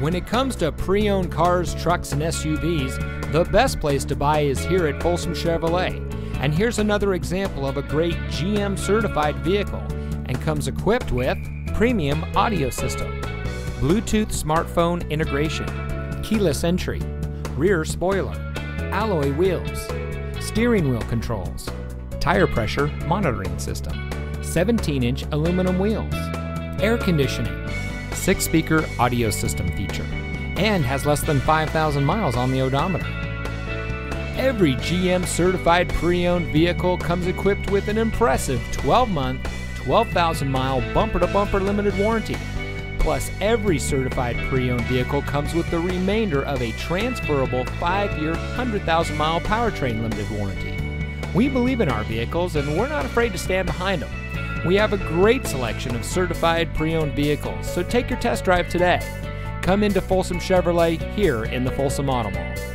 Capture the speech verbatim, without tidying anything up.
When it comes to pre-owned cars, trucks, and S U Vs, the best place to buy is here at Folsom Chevrolet. And here's another example of a great G M certified vehicle, and comes equipped with premium audio system, Bluetooth smartphone integration, keyless entry, rear spoiler, alloy wheels, steering wheel controls, tire pressure monitoring system, seventeen inch aluminum wheels, air conditioning, six speaker audio system feature, and has less than five thousand miles on the odometer. Every G M certified pre-owned vehicle comes equipped with an impressive twelve month, twelve thousand mile bumper-to-bumper limited warranty. Plus, every certified pre-owned vehicle comes with the remainder of a transferable five year, one hundred thousand mile powertrain limited warranty. We believe in our vehicles, and we're not afraid to stand behind them. We have a great selection of certified pre-owned vehicles, so take your test drive today. Come into Folsom Chevrolet here in the Folsom Auto Mall.